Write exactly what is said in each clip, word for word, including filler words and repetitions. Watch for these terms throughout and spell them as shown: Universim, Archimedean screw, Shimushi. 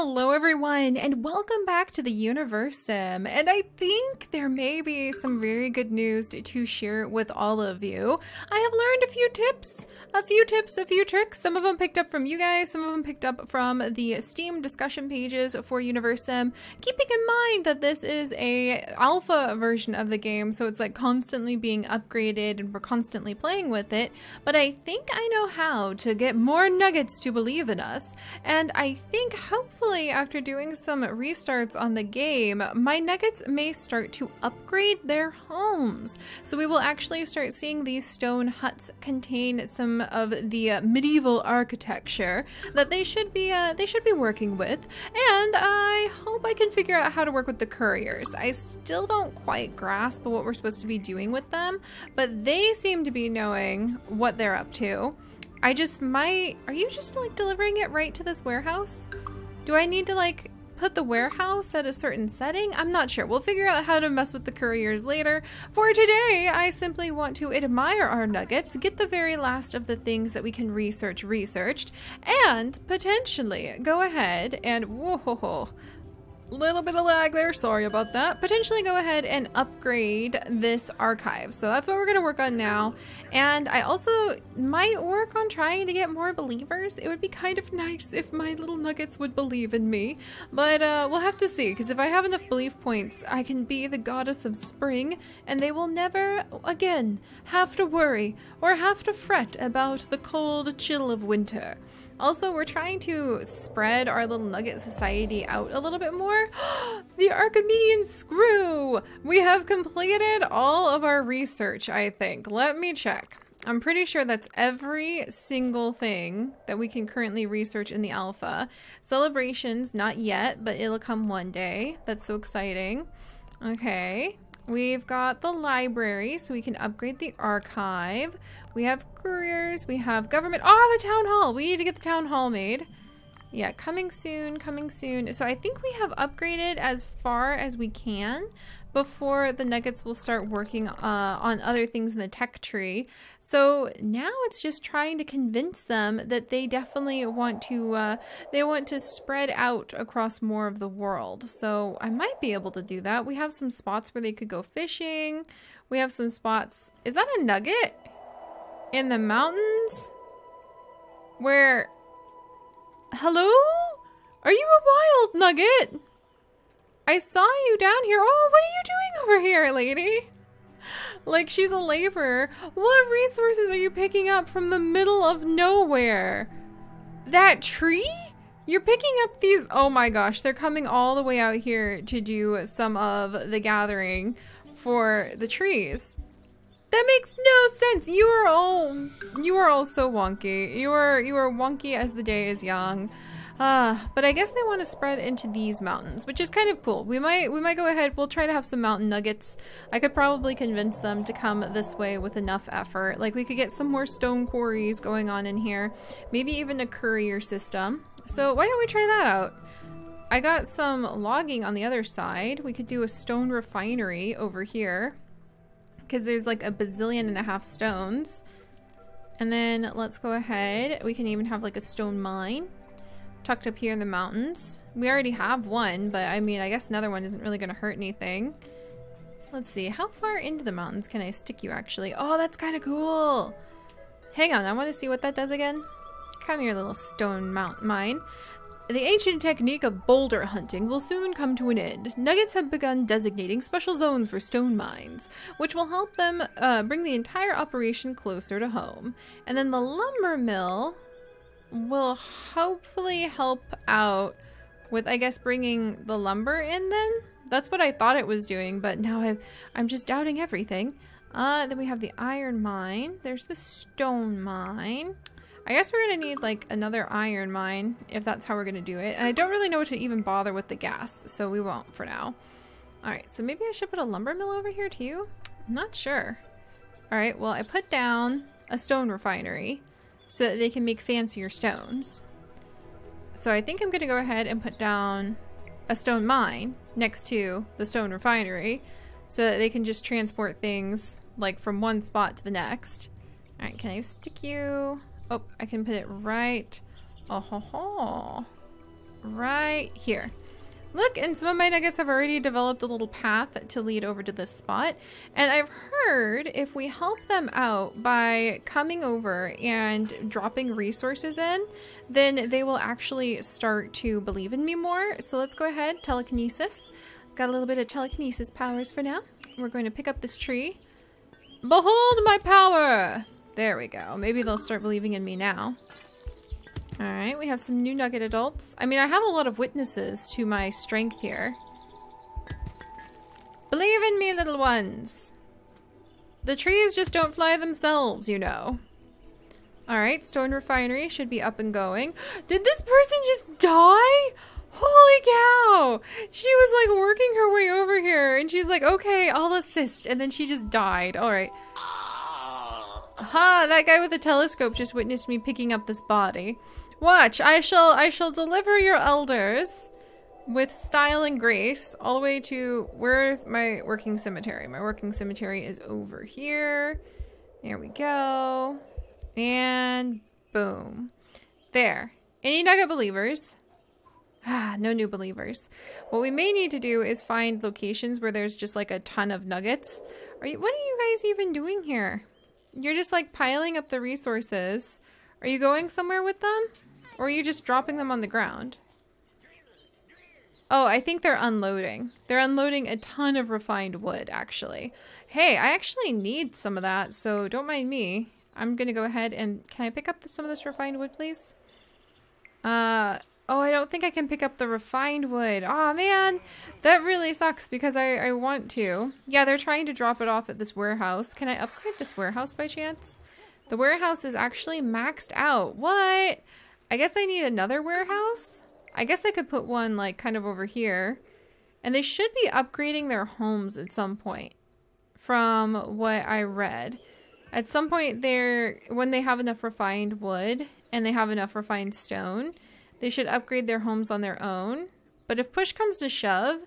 Hello everyone, and welcome back to the Universim. And I think there may be some very good news to share with all of you. I have learned a few tips, a few tips, a few tricks. Some of them picked up from you guys, some of them picked up from the Steam discussion pages for Universim. Keeping in mind that this is a alpha version of the game, so it's like constantly being upgraded and we're constantly playing with it. But I think I know how to get more nuggets to believe in us. And I think hopefully after doing some restarts on the game, my nuggets may start to upgrade their homes. So we will actually start seeing these stone huts contain some of the medieval architecture that they should be uh, they should be working with. And I hope I can figure out how to work with the couriers. I still don't quite grasp what we're supposed to be doing with them, but they seem to be knowing what they're up to. I just might... Are you just like delivering it right to this warehouse? Do I need to like put the warehouse at a certain setting? I'm not sure. We'll figure out how to mess with the couriers later. For today, I simply want to admire our nuggets, get the very last of the things that we can research researched, and potentially go ahead and whoa, little bit of lag there, sorry about that. Potentially go ahead and upgrade this archive. So that's what we're gonna work on now. And I also might work on trying to get more believers. It would be kind of nice if my little nuggets would believe in me, but uh, we'll have to see, because if I have enough belief points, I can be the goddess of spring and they will never again have to worry or have to fret about the cold chill of winter. Also, we're trying to spread our little nugget society out a little bit more. The Archimedean screw! We have completed all of our research, I think. Let me check. I'm pretty sure that's every single thing that we can currently research in the alpha. Celebrations, not yet, but it'll come one day. That's so exciting. Okay. We've got the library, so we can upgrade the archive. We have couriers, we have government. Oh, the town hall! We need to get the town hall made. Yeah, coming soon, coming soon. So I think we have upgraded as far as we can before the nuggets will start working uh, on other things in the tech tree. So now it's just trying to convince them that they definitely want to, uh, they want to spread out across more of the world. So I might be able to do that. We have some spots where they could go fishing. We have some spots. Is that a nugget? In the mountains? Where... Hello? Are you a wild nugget? I saw you down here. Oh, what are you doing over here, lady? Like she's a laborer. What resources are you picking up from the middle of nowhere? That tree? You're picking up these... Oh my gosh, they're coming all the way out here to do some of the gathering for the trees. That makes no sense. You are all, you are all so wonky. You are, you are wonky as the day is young. Uh, but I guess they want to spread into these mountains, which is kind of cool. We might, we might go ahead. We'll try to have some mountain nuggets. I could probably convince them to come this way with enough effort. Like we could get some more stone quarries going on in here. Maybe even a courier system. So why don't we try that out? I got some logging on the other side. We could do a stone refinery over here, because there's like a bazillion and a half stones. And then let's go ahead. We can even have like a stone mine tucked up here in the mountains. We already have one, but I mean, I guess another one isn't really gonna hurt anything. Let's see, how far into the mountains can I stick you actually? Oh, that's kind of cool. Hang on, I wanna see what that does again. Come here, little stone mount mine. The ancient technique of boulder hunting will soon come to an end. Nuggets have begun designating special zones for stone mines, which will help them uh, bring the entire operation closer to home. And then the lumber mill will hopefully help out with, I guess, bringing the lumber in then? That's what I thought it was doing, but now I've, I'm just doubting everything. Uh, then we have the iron mine. There's the stone mine. I guess we're going to need like another iron mine if that's how we're going to do it. And I don't really know what to even bother with the gas, so we won't for now. All right, so maybe I should put a lumber mill over here too? I'm not sure. All right, well, I put down a stone refinery so that they can make fancier stones. So I think I'm going to go ahead and put down a stone mine next to the stone refinery so that they can just transport things like from one spot to the next. All right, can I stick you... Oh, I can put it right, oh ho ho, right right here. Look, and some of my nuggets have already developed a little path to lead over to this spot. And I've heard if we help them out by coming over and dropping resources in, then they will actually start to believe in me more. So let's go ahead, telekinesis. Got a little bit of telekinesis powers for now. We're going to pick up this tree. Behold my power! There we go. Maybe they'll start believing in me now. Alright, we have some new nugget adults. I mean, I have a lot of witnesses to my strength here. Believe in me, little ones! The trees just don't fly themselves, you know. Alright, stone refinery should be up and going. Did this person just die? Holy cow! She was like working her way over here and she's like, okay, I'll assist. And then she just died. Alright. Ha! That guy with the telescope just witnessed me picking up this body. Watch, I shall, I shall deliver your elders with style and grace all the way to, where's my working cemetery? My working cemetery is over here. There we go. And boom. There. Any nugget believers? Ah, no new believers. What we may need to do is find locations where there's just like a ton of nuggets. Are you, what are you guys even doing here? You're just like piling up the resources. Are you going somewhere with them? Or are you just dropping them on the ground? Oh, I think they're unloading. They're unloading a ton of refined wood, actually. Hey, I actually need some of that, so don't mind me. I'm gonna go ahead and... Can I pick up the, some of this refined wood, please? Uh... Oh, I don't think I can pick up the refined wood. Aw, man, that really sucks because I, I want to. Yeah, they're trying to drop it off at this warehouse. Can I upgrade this warehouse by chance? The warehouse is actually maxed out. What? I guess I need another warehouse? I guess I could put one like kind of over here. And they should be upgrading their homes at some point from what I read. At some point they're, when they have enough refined wood and they have enough refined stone, they should upgrade their homes on their own. But if push comes to shove,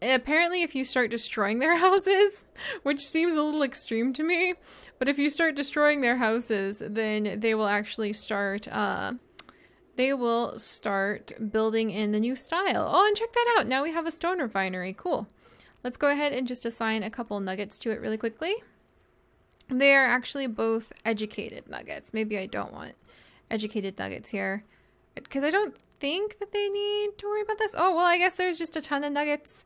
apparently if you start destroying their houses, which seems a little extreme to me, but if you start destroying their houses, then they will actually start, uh, they will start building in the new style. Oh, and check that out. Now we have a stone refinery. Cool. Let's go ahead and just assign a couple nuggets to it really quickly. They are actually both educated nuggets. Maybe I don't want educated nuggets here, because I don't think that they need to worry about this. Oh, well, I guess there's just a ton of nuggets.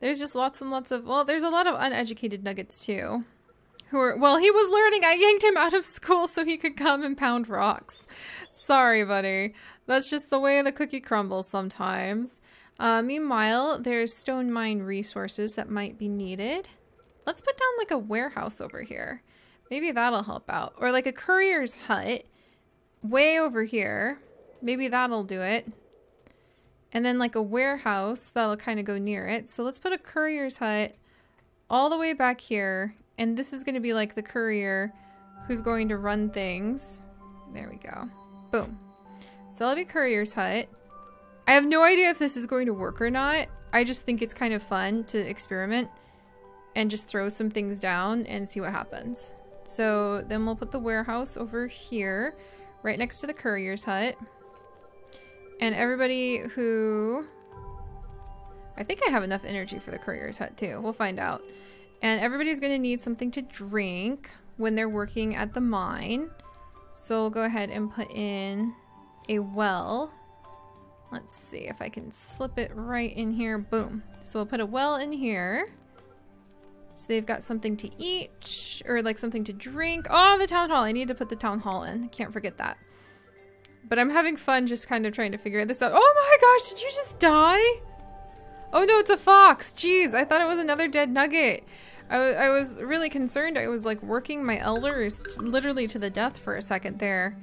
There's just lots and lots of... Well, there's a lot of uneducated nuggets, too. Who are... Well, he was learning. I yanked him out of school so he could come and pound rocks. Sorry, buddy. That's just the way the cookie crumbles sometimes. Uh, meanwhile, there's stone mine resources that might be needed. Let's put down, like, a warehouse over here. Maybe that'll help out. Or, like, a courier's hut way over here. Maybe that'll do it. And then like a warehouse that'll kind of go near it. So let's put a courier's hut all the way back here. And this is going to be like the courier who's going to run things. There we go. Boom. So that'll be courier's hut. I have no idea if this is going to work or not. I just think it's kind of fun to experiment and just throw some things down and see what happens. So then we'll put the warehouse over here right next to the courier's hut. And everybody who... I think I have enough energy for the courier's hut too. We'll find out. And everybody's going to need something to drink when they're working at the mine. So we'll go ahead and put in a well. Let's see if I can slip it right in here. Boom. So we'll put a well in here. So they've got something to eat or like something to drink. Oh, the town hall. I need to put the town hall in. Can't forget that. But I'm having fun just kind of trying to figure this out. Oh my gosh, did you just die? Oh no, it's a fox. Jeez, I thought it was another dead nugget. I, I was really concerned. I was like working my elders literally to the death for a second there.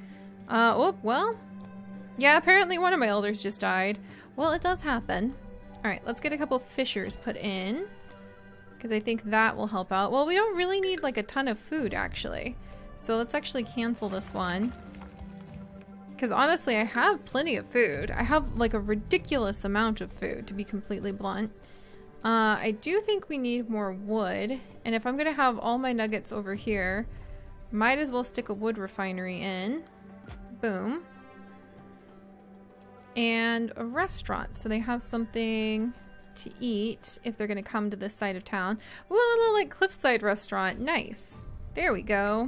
Uh, oh, well. Yeah, apparently one of my elders just died. Well, it does happen. All right, let's get a couple fishers put in. Because I think that will help out. Well, we don't really need like a ton of food actually. So let's actually cancel this one. Because honestly, I have plenty of food. I have like a ridiculous amount of food, to be completely blunt. Uh, I do think we need more wood. And if I'm going to have all my nuggets over here, might as well stick a wood refinery in. Boom. and a restaurant, so they have something to eat if they're gonna come to this side of town. Ooh, a little like cliffside restaurant, nice. There we go.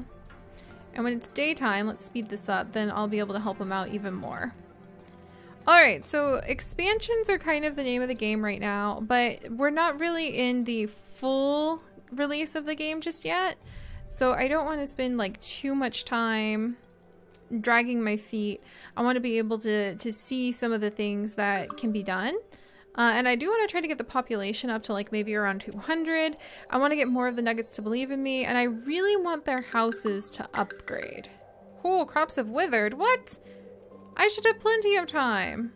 And when it's daytime, let's speed this up, then I'll be able to help them out even more. Alright, so expansions are kind of the name of the game right now, but we're not really in the full release of the game just yet, so I don't want to spend like too much time dragging my feet. I want to be able to, to see some of the things that can be done. Uh, and I do want to try to get the population up to like maybe around two hundred. I want to get more of the nuggets to believe in me, and I really want their houses to upgrade. Cool, crops have withered. What? I should have plenty of time.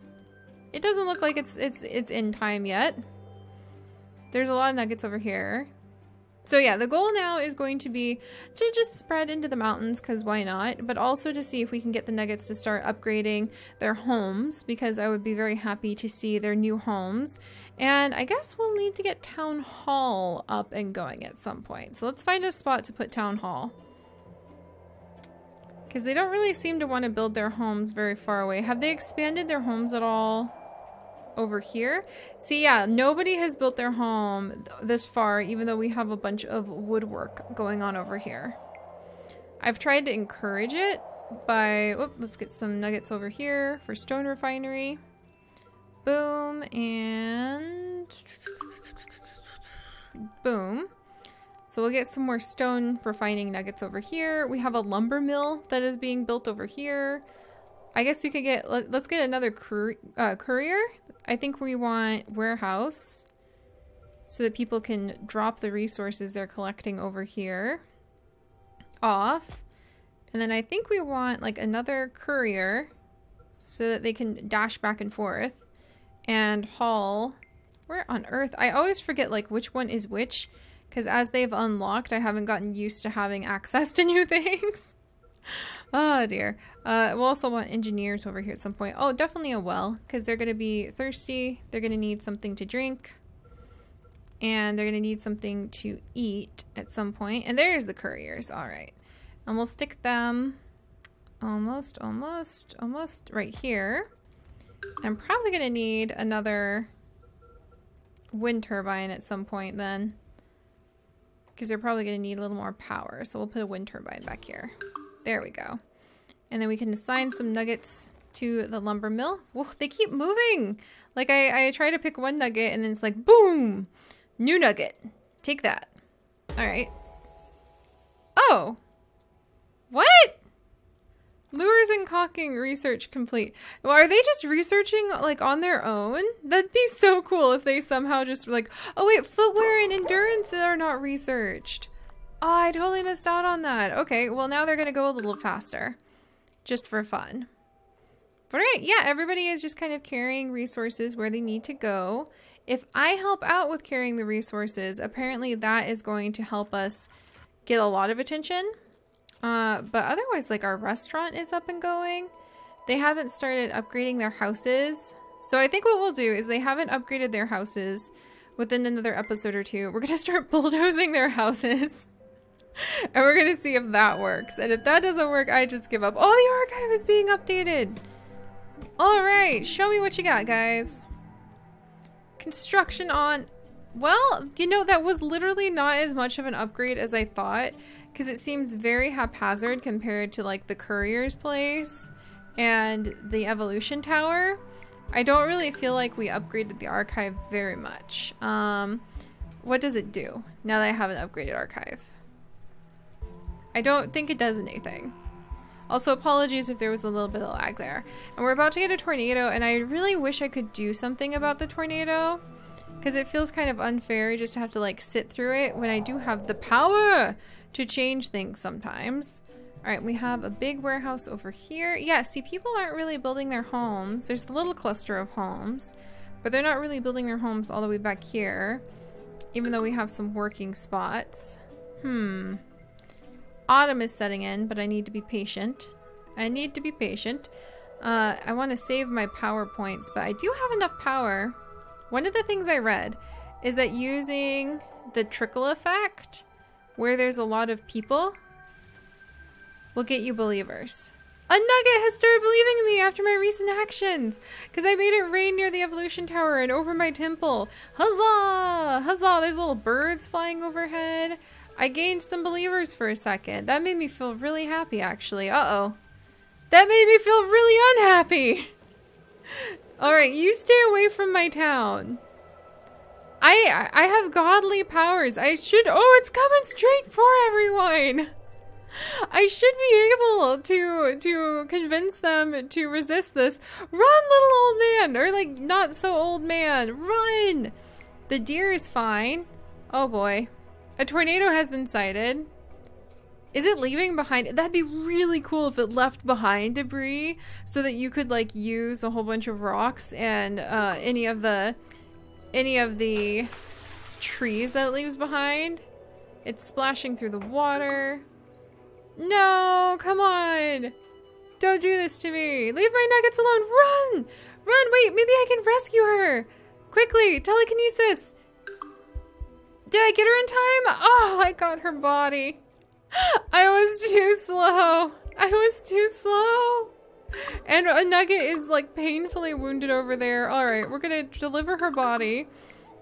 It doesn't look like it's it's it's in time yet. There's a lot of nuggets over here. So yeah, the goal now is going to be to just spread into the mountains, because why not? But also to see if we can get the nuggets to start upgrading their homes, because I would be very happy to see their new homes. And I guess we'll need to get Town Hall up and going at some point. So let's find a spot to put Town Hall, because they don't really seem to want to build their homes very far away. Have they expanded their homes at all over here? See, yeah, nobody has built their home th this far, even though we have a bunch of woodwork going on over here. I've tried to encourage it by, whoop, let's get some nuggets over here for stone refinery. Boom, and boom. So we'll get some more stone refining nuggets over here. We have a lumber mill that is being built over here. I guess we could get, let, let's get another cour uh, courier. I think we want warehouse so that people can drop the resources they're collecting over here off. And then I think we want like another courier so that they can dash back and forth and haul. Where on earth? I always forget like which one is which, because as they've unlocked, I haven't gotten used to having access to new things. Oh dear. Uh, we'll also want engineers over here at some point. Oh, definitely a well, because they're going to be thirsty. They're going to need something to drink. And they're going to need something to eat at some point. And there's the couriers. All right. And we'll stick them almost, almost, almost right here. I'm probably going to need another wind turbine at some point then, because they're probably going to need a little more power. So we'll put a wind turbine back here. There we go. And then we can assign some nuggets to the lumber mill. Whoa, they keep moving! Like, I, I try to pick one nugget and then it's like, boom! New nugget. Take that. Alright. Oh! What? Lures and caulking research complete. Well, are they just researching, like, on their own? That'd be so cool if they somehow just were like, oh wait, footwear and endurance are not researched. Oh, I totally missed out on that. Okay, well now they're gonna go a little faster, just for fun. But all right, yeah, everybody is just kind of carrying resources where they need to go. If I help out with carrying the resources, apparently that is going to help us get a lot of attention. Uh, but otherwise, like, our restaurant is up and going. They haven't started upgrading their houses. So I think what we'll do is, they haven't upgraded their houses. Within another episode or two, we're gonna start bulldozing their houses. And we're gonna see if that works. And if that doesn't work, I just give up. Oh, the archive is being updated. All right, show me what you got, guys. Construction on. Well, you know, that was literally not as much of an upgrade as I thought, because it seems very haphazard compared to like the courier's place and the evolution tower. I don't really feel like we upgraded the archive very much. Um, what does it do now that I have an upgraded archive? I don't think it does anything. Also, apologies if there was a little bit of lag there. And we're about to get a tornado, and I really wish I could do something about the tornado, because it feels kind of unfair just to have to like sit through it when I do have the power to change things sometimes. All right, we have a big warehouse over here. Yeah, see, people aren't really building their homes. There's a little cluster of homes, but they're not really building their homes all the way back here, even though we have some working spots. Hmm. Autumn is setting in, but I need to be patient. I need to be patient. Uh, I want to save my power points, but I do have enough power. One of the things I read is that using the trickle effect, where there's a lot of people, will get you believers. A nugget has started believing in me after my recent actions, because I made it rain near the evolution tower and over my temple. Huzzah! Huzzah! There's little birds flying overhead. I gained some believers for a second. That made me feel really happy, actually. Uh-oh. That made me feel really unhappy! Alright, you stay away from my town. I, I have godly powers. I should... Oh, it's coming straight for everyone! I should be able to to convince them to resist this. Run, little old man, or like not so old man. Run. The deer is fine. Oh boy, a tornado has been sighted. Is it leaving behind? That'd be really cool if it left behind debris, so that you could like use a whole bunch of rocks and uh, any of the any of the trees that it leaves behind. It's splashing through the water. No, come on. Don't do this to me. Leave my nuggets alone. Run! Run, wait, maybe I can rescue her. Quickly, telekinesis. Did I get her in time? Oh, I got her body. I was too slow. I was too slow. And a nugget is like painfully wounded over there. All right, we're gonna deliver her body.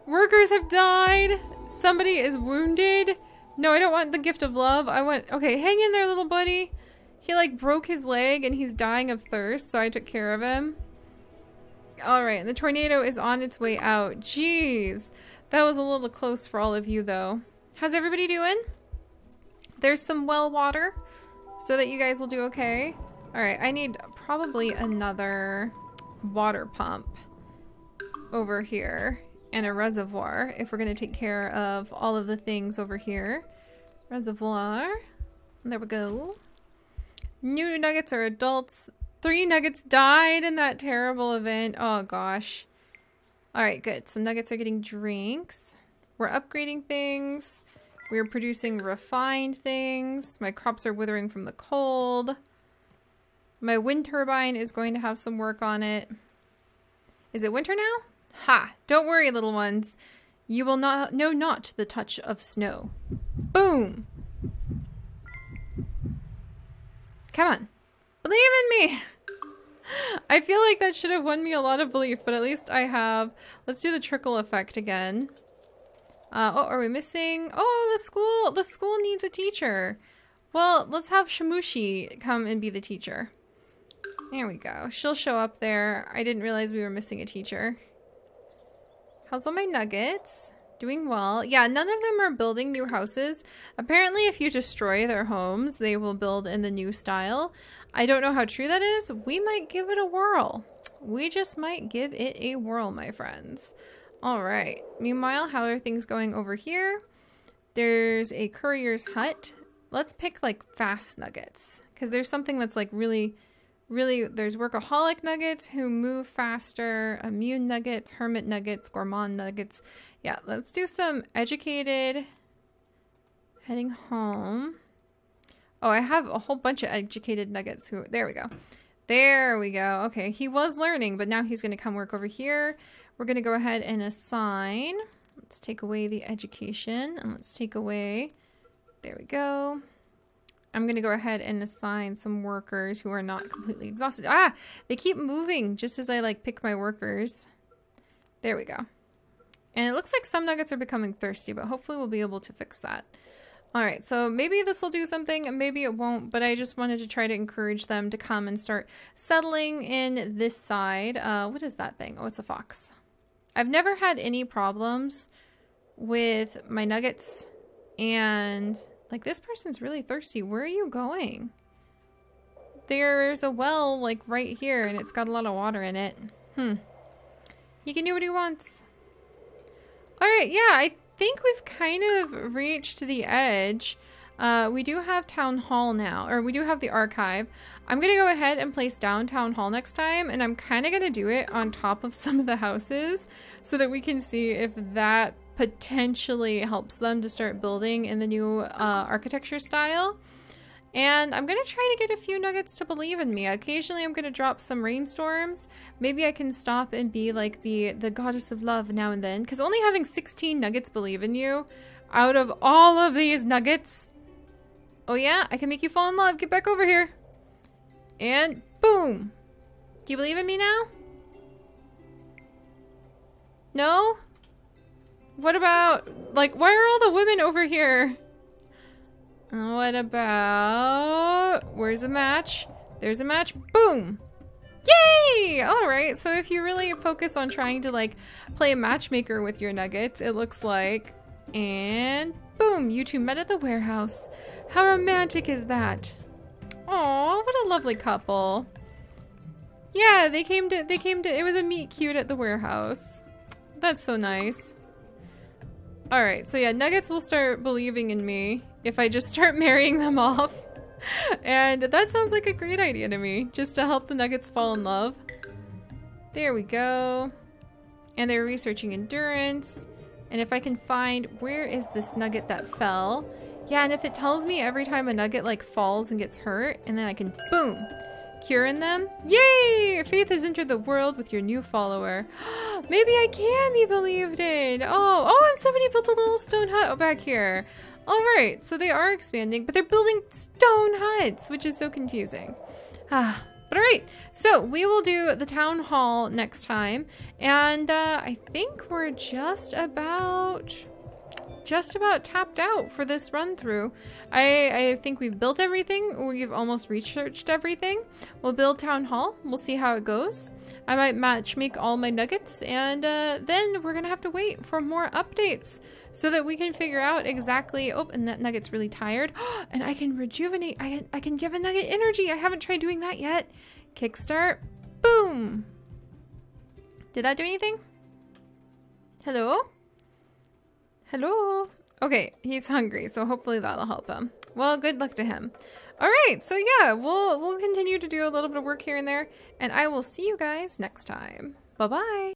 Workers have died. Somebody is wounded. No, I don't want the gift of love. I want... Okay, hang in there, little buddy. He, like, broke his leg and he's dying of thirst, so I took care of him. Alright, and the tornado is on its way out. Jeez. That was a little close for all of you, though. How's everybody doing? There's some well water so that you guys will do okay. Alright, I need probably another water pump over here. And a reservoir if we're going to take care of all of the things over here. Reservoir. There we go. New nuggets are adults. Three nuggets died in that terrible event. Oh gosh. Alright, good. So nuggets are getting drinks. We're upgrading things. We're producing refined things. My crops are withering from the cold. My wind turbine is going to have some work on it. Is it winter now? Ha! Don't worry, little ones. You will not know not the touch of snow. Boom! Come on. Believe in me! I feel like that should have won me a lot of belief, but at least I have... Let's do the trickle effect again. Uh, oh, are we missing? Oh, the school! The school needs a teacher. Well, let's have Shimushi come and be the teacher. There we go. She'll show up there. I didn't realize we were missing a teacher. How's all my nuggets? Doing well. Yeah, none of them are building new houses. Apparently, if you destroy their homes, they will build in the new style. I don't know how true that is. We might give it a whirl. We just might give it a whirl, my friends. All right. Meanwhile, how are things going over here? There's a courier's hut. Let's pick, like, fast nuggets. Because there's something that's, like, really... Really, there's workaholic nuggets who move faster, immune nuggets, hermit nuggets, gourmand nuggets. Yeah, let's do some educated. Heading home. Oh, I have a whole bunch of educated nuggets who, there we go. There we go. Okay, he was learning, but now he's going to come work over here. We're going to go ahead and assign. Let's take away the education and let's take away. There we go. I'm going to go ahead and assign some workers who are not completely exhausted. Ah, they keep moving just as I like pick my workers. There we go. And it looks like some nuggets are becoming thirsty, but hopefully we'll be able to fix that. All right, so maybe this will do something and maybe it won't, but I just wanted to try to encourage them to come and start settling in this side. Uh, what is that thing? Oh, it's a fox. I've never had any problems with my nuggets and... Like, this person's really thirsty. Where are you going? There's a well, like, right here, and it's got a lot of water in it. Hmm. He can do what he wants. Alright, yeah, I think we've kind of reached the edge. Uh, we do have Town Hall now, or we do have the archive. I'm going to go ahead and place down Town Hall next time, and I'm kind of going to do it on top of some of the houses so that we can see if that potentially helps them to start building in the new uh, architecture style. And I'm going to try to get a few nuggets to believe in me. Occasionally I'm going to drop some rainstorms. Maybe I can stop and be like the, the goddess of love now and then. Because only having sixteen nuggets believe in you out of all of these nuggets. Oh yeah, I can make you fall in love. Get back over here. And boom! Do you believe in me now? No? What about... Like, why are all the women over here? What about... Where's a match? There's a match. Boom! Yay! Alright, so if you really focus on trying to, like, play a matchmaker with your nuggets, it looks like... And... Boom! You two met at the warehouse. How romantic is that? Aw, what a lovely couple. Yeah, they came to... They came to... It was a meet cute at the warehouse. That's so nice. Alright, so yeah, nuggets will start believing in me if I just start marrying them off. And that sounds like a great idea to me, just to help the nuggets fall in love. There we go. And they're researching endurance. And if I can find, where is this nugget that fell? Yeah, and if it tells me every time a nugget like falls and gets hurt, and then I can, boom, cure in them. Yay! Faith has entered the world with your new follower. Maybe I can be believed in. Oh, oh, and somebody built a little stone hut back here. Alright, so they are expanding, but they're building stone huts, which is so confusing. Ah, but alright, so we will do the town hall next time, and uh, I think we're just about... just about tapped out for this run through. I, I think we've built everything. We've almost researched everything. We'll build town hall. We'll see how it goes. I might match make all my nuggets, and uh, then we're gonna have to wait for more updates so that we can figure out exactly. Oh, and that nugget's really tired. And I can rejuvenate. I, I can give a nugget energy. I haven't tried doing that yet. Kickstart. Boom. Did that do anything? Hello? Hello? Okay, he's hungry, so hopefully that'll help him. Well, good luck to him. Alright, so yeah, we'll, we'll continue to do a little bit of work here and there, and I will see you guys next time. Bye-bye!